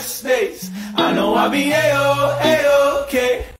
United States. I know I be A-O, A-OK.